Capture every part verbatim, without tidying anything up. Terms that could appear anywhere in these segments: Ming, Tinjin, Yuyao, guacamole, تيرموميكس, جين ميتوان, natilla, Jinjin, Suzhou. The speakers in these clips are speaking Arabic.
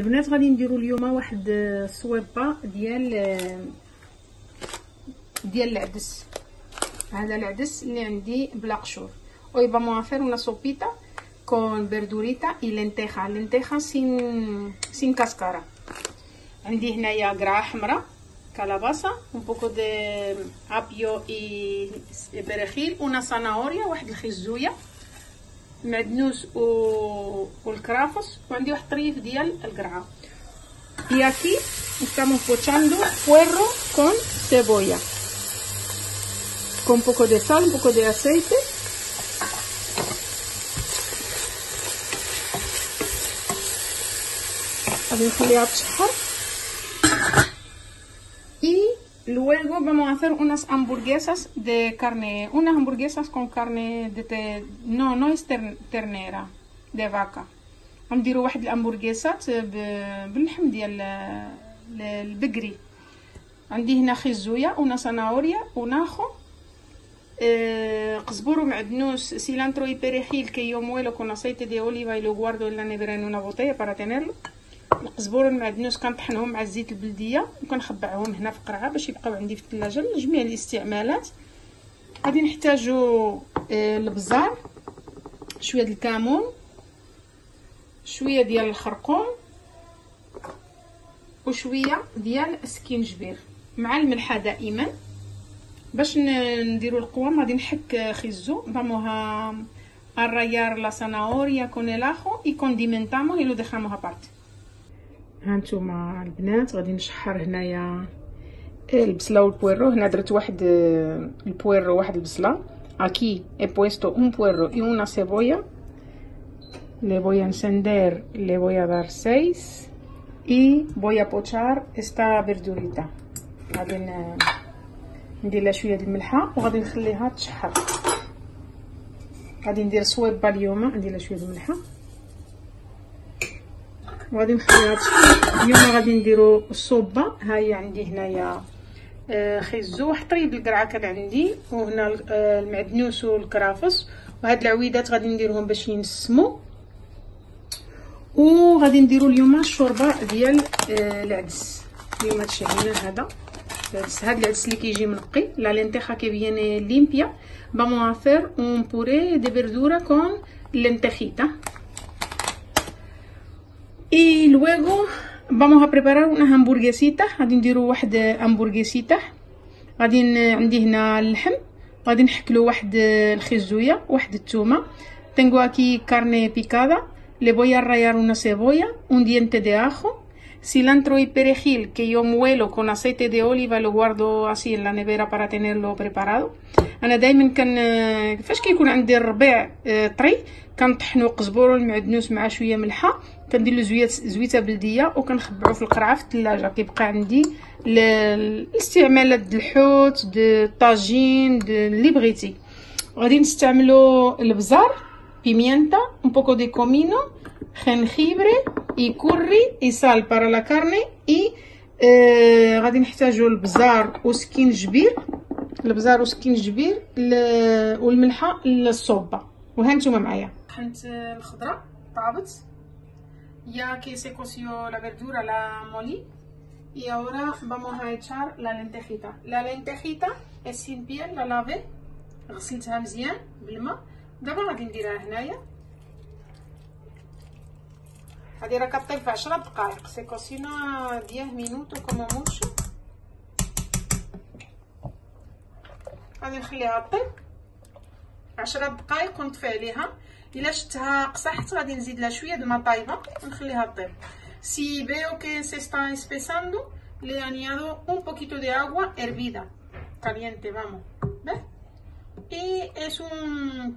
البنات غادي نديرو اليوم واحد الصويبه ديال ديال العدس. هذا العدس اللي عندي بلا قشور. hoy vamos a hacer una sopita con verdurita y lenteja lenteja sin sin cáscara. عندي هنايا قرعه حمراء, calabaza, un poco de apio y perejil, una zanahoria, واحد الخزويه, المعدنوس والكرافس, وعندي واحد الطريف ديال القرعه. y aquí estamos pochando puerro con cebolla con un poco de sal, un poco de aceite. غادي نخليها تشحر. y luego vamos a hacer unas hamburguesas de carne, unas hamburguesas con carne de te... no no es ternera, de vaca. غنديروا واحد الامبورغيسات ب... باللحم ديال البقري. عندي هنا خزويه ونا صناوريا وناخو قزبور ومعدنوس, cilantro y perejil que yo muelo con aceite de oliva y lo guardo en la nevera en una botella para tenerlo. القزبور والمعدنوس كنطحنهم مع الزيت البلديه وكنخبعهم هنا في قرعه باش يبقاو عندي في الثلاجه لجميع الاستعمالات. غادي نحتاجو البزار, شويه ديال الكمون, شويه ديال الخرقوم, وشويه ديال السكينجبير مع الملحه دائما. باش نديرو القوام غادي نحك خيزو. vamos a rallar la zanahoria con el ajo y condimentamos y lo dejamos aparte. هانتوما البنات غادي نشحر هنايا البصله والبويرو. هنا درت واحد البويرو واحد البصله. اكي he puesto un puerro y una cebolla. le voy a encender, le voy a dar seis y voy a pochar esta verdurita. غادي ندير لها شويه د الملحه وغادي نخليها تشحر. غادي ندير صويبه اليوم, ندير لها شويه د الملحه وغادي نخليها تشحر. اليوم غادي نديرو الصوبه. ها هي عندي هنايا خيزو, واحد طريب القرعه كان عندي, وهنا المعدنوس والكرافس, وهاد العويدات غادي نديرهم باش ينسمو. وغادي نديرو اليوم الشوربه ديال العدس. اليوم هادشي عندنا هذا العدس, هاد العدس اللي كيجي منقي. لا لينتيخا كي فياني ليمبيا. vamos a hacer un puré de verdura con lentejita. Y luego vamos a preparar unas hamburguesitas. غادي نديرو واحد همبورغيسيطه. غادي عندي هنا اللحم, غادي نحكلو واحد الخزويه, واحد الثومه. tengo aquí carne picada, le voy a rallar una cebolla, un diente de ajo, cilantro y perejil que yo muelo con aceite de oliva, lo guardo así en la nevera para tenerlo preparado. انا دائما كن فاش كيكون عندي الربيع طري كنطحنو قزبور والمعدنوس مع شويه ملحه, كندير له زويه زويته بلديه وكنخبعو في القرعه في الثلاجه. كيبقى عندي الاستعمالات د الحوت, د الطاجين, د اللي بغيتي. غادي نستعملو البزار, بيمينتا, un poco de comino, jengibre y curry y sal para la carne. y آه, غادي نحتاجو البزار وسكينجبير, البزار وسكينجبير والملحه للصوبه. وهانتوما معايا طحنت الخضره طابت. Ya que se coció la verdura, la molí, y ahora vamos a echar la lentejita. La lentejita es sin piel, la lavé, غسلتها مزيان بالماء. دابا غادي نديرها هنايا. هادي راه كطيب في عشرة دقائق. se cocina diez minutos como mucho. غادي نخليها طيب عشرة دقائق ونطفي عليها. الا شتها قصحت غادي نزيد لها شويه د الماء طايبه ونخليها طيب. si veo que se está espesando le añado un poquito de agua hervida caliente, vamos. ¿Ves? y es un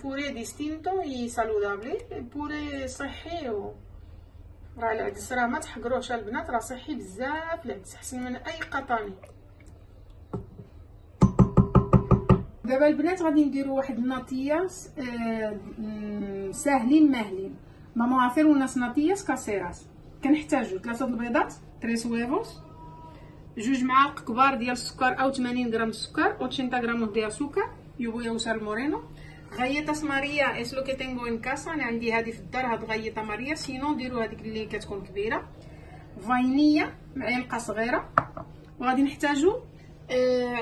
puré distinto y saludable, puré صحي. راه العدس راه ما تحقروش البنات, راه صحي بزاف. العدس احسن من اي قطاني. دابا البنات غادي نديرو واحد الناطياس آه ساهلين ماهلين. ماما عافير وناس ناطياس كاسيراس. كنحتاجو ثلاثه البيضات, تريس ويفوس, جوج معالق كبار ديال السكر او ثمانين غرام السكر, ثمانين غرام ديال السكر. yo voy a usar moreno. غايتاس ماريا es lo que tengo en casa. انا عندي هذه في الدار, هاد غايطه ماريا. سينو ديرو هذيك اللي كتكون كبيره. فانيليا معلقه صغيره. وغادي نحتاجو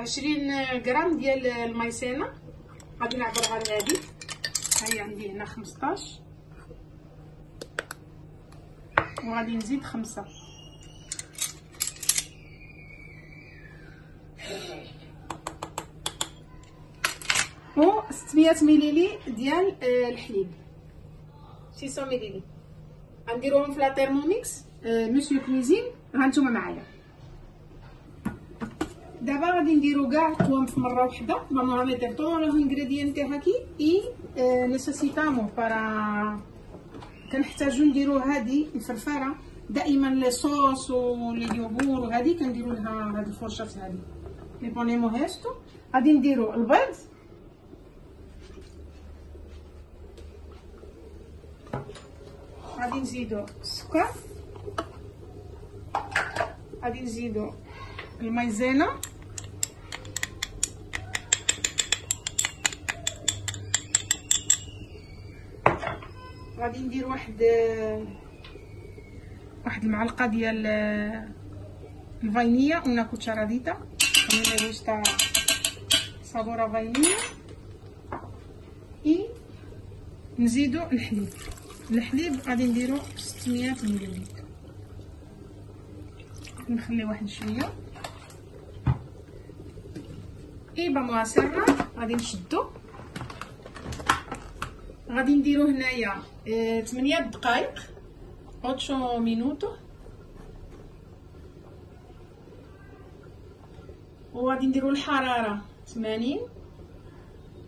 عشرين غرام ديال المايسينا، غادي نعبرها لهادي، ها هي عندي هنا خمسطاش، وغادي نزيد خمسة. و ستمية مليلي ديال الحليب، ستمية مليلي غنديروهم في لا تيرموميكس مسيو كويزين. ها نتوما معايا. دابا غادي نديرو كاع القوام في مره واحده. Vamos a meter todos los ingredientes aquí y necesitamos para كنحتاجو نديرو هادي الفرفاره دائما لي صوص و لي يوغور، وهادي كنديرو لها هاد الفرشه هادي لي بونيمو هيستو. غادي نديرو البيض، غادي نزيدو السكر، غادي نزيدو المايزينا، غادي ندير واحد واحد المعلقه ديال الفانيليا، una cucharadita como me gusta sabor a vainilla. اي نزيدو الحليب. الحليب غادي نديرو ستمية مليلي، نخليه واحد شويه. اي vamos a cerrar. غادي نشدو، غادي نديرو هنايا ثمانية دقائق، ثمانية مينوتو، وغادي نديرو الحراره ثمانين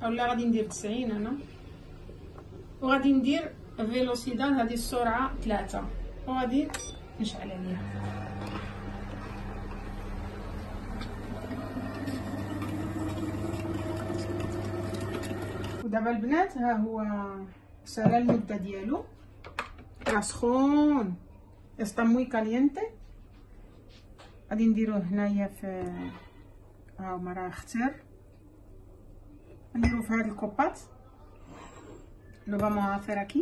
اولا غادي ندير تسعين انا، وغادي ندير فيلوسيدا هذه السرعه ثلاثة، وغادي نشعل عليها. دابا البنات ها هو سالا المده ديالو، راه سخون، استا موي كالينتي. غادي نديروه هنايا في ها هما راه اختار، نديروه في هاد الكوبات لو vamos a hacer aquí.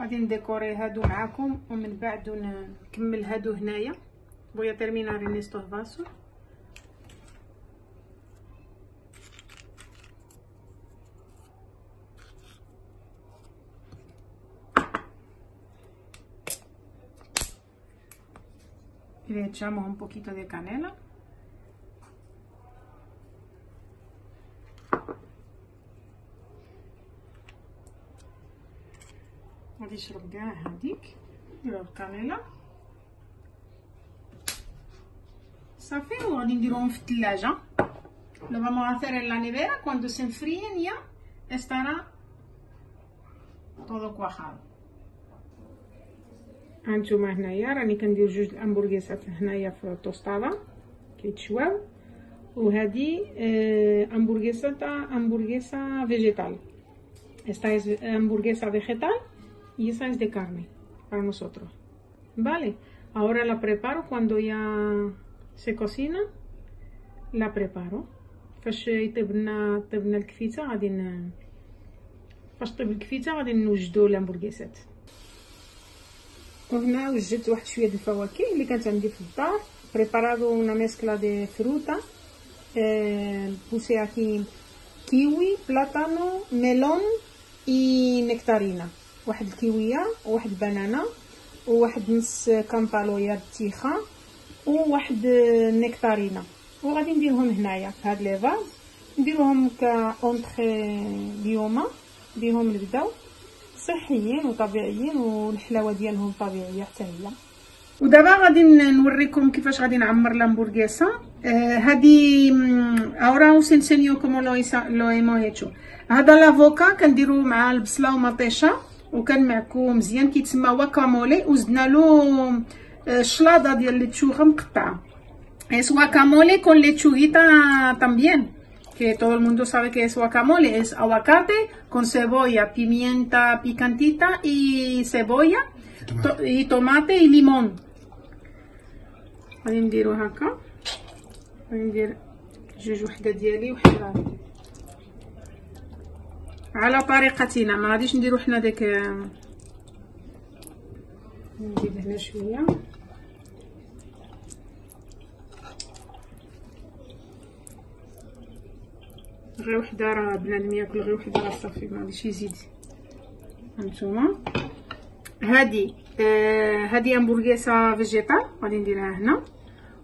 غادي نديكوري هادو معاكم ومن بعد نكمل هادو هنايا. بغيا تيرمينار نيستو فاسو. Le echamos un poquito de canela. غادي نشرب كاع هاديك ديال الكانيلا صافي، وغادي نديروهم في الثلاجه. لو vamos a hacer en la nevera cuando se enfríen ya estará todo cuajado. هانتوما هنايا راني كندير جوج الامبورغيسات هنايا في التوستاده كيتشواو، وهادي امبورغيسه تاع امبورغيسه فيجيتال. esta es hamburguesa vegetal y esa es de carne para nosotros, vale. Ahora la preparo cuando ya se cocina, la preparo. فاش يطيب لنا طيب لنا الكفته غادي ن... فاش طيب الكفته غادي نوجدو الهمبورغيسات. وهنا وجدت واحد شويه الفواكه اللي كانت عندي في الدار. بريبارادو una mezcla de fruta eh, puse aquí kiwi, plátano, melón y nectarina. واحد الكيويه وواحد البنانه وواحد نص كامبالويا التيخه وواحد النكتارينا، وغادي نديرهم هنايا في هاد لي فاز، نديروهم كاونتري اليوم بهم الغداء، صحيين وطبيعيين والحلاوه ديالهم طبيعيه حتى هي. ودابا غادي نوريكم كيفاش غادي نعمر لامبورغيسا هادي. ahora os enseño como lo lo hemos hecho. هذا لافوكا كنديرو مع البصله ومطيشه وكنمعكو مزيان، كيتسمى واكامولي، وزدنا له الشلاضه ديال الليتشوغه مقطعه. es guacamole con lechuguita también que todo el mundo sabe que es guacamole, es aguacate con cebolla, pimienta picantita y cebolla tomate. To y tomate y limón. غادي نديرو هكا. غادي ندير جوج وحده ديالي وحده راسي على طريقتنا. ما غاديش نديرو حنا داك. نجيب هنا شويه غير وحده، راه بنادم ياكل غير وحده راه صافي، ما غاديش يزيد. هانتوما هادي آه هادي همبرغيسه فيجيتال غادي نديرها هنا،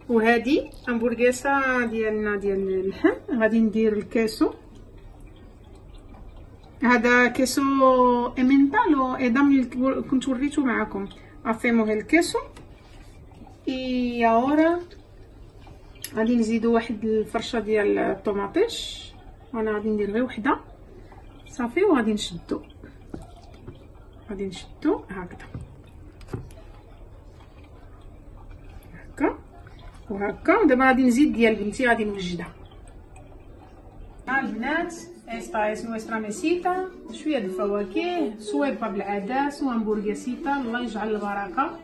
وهادي همبرغيسه ديالنا ديال اللحم. غادي ندير الكاسو، هذا كاسو امينتالو ايضا كنت وريته معكم. افيمو الكاسو اي اورا. غادي نزيدو واحد الفرشه ديال الطوماطيش، وانا غادي ندير غير وحده صافي. وغادي نشدو غادي نشدو هكذا هكا وهكا. ودابا غادي نزيد ديال بنتي، غادي نوجدها. ها البنات، esta es nuestra mesita. شويه د الفواكه، صويبه بالعدس وهمبورغيسيتا. الله يجعل البركه.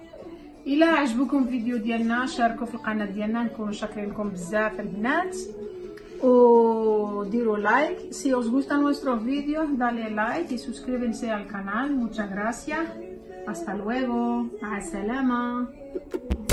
الى عجبكم الفيديو ديالنا شاركوا في القناه ديالنا، نكونوا شاكرينكم بزاف البنات. O diro like si os gustan nuestros vídeos, dale like y suscríbanse al canal. Muchas gracias, hasta luego, hasta la próxima.